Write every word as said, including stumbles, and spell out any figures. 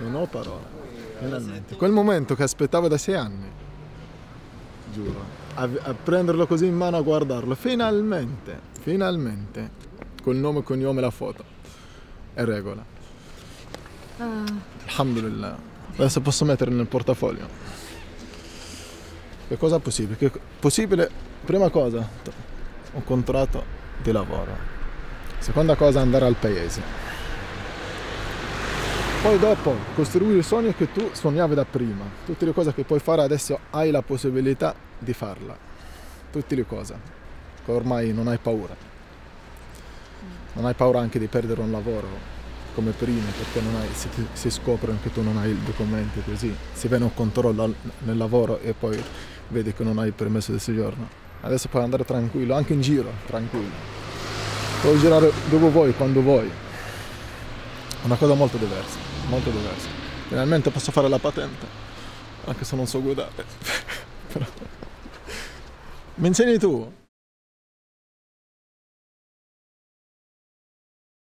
Non ho parole, finalmente. Quel momento che aspettavo da sei anni, giuro. A, a prenderlo così in mano, a guardarlo, finalmente, finalmente, col nome e cognome, la foto. È regola. Ah. Alhamdulillah. Adesso posso metterlo nel portafoglio. Che cosa è possibile? Che possibile, prima cosa, un contratto di lavoro. Seconda cosa, andare al paese. Poi dopo, costruire il sogno che tu sognavi da prima. Tutte le cose che puoi fare adesso hai la possibilità di farla. Tutte le cose. Ormai non hai paura. Non hai paura anche di perdere un lavoro come prima, perché non hai, si, si scoprono che tu non hai il documento, così si viene un controllo nel lavoro e poi vedi che non hai il permesso di soggiorno. Adesso puoi andare tranquillo, anche in giro, tranquillo. Puoi girare dove vuoi, quando vuoi. Una cosa molto diversa, molto diversa. Finalmente posso fare la patente, anche se non so guidare. Però... Mi insegni tu?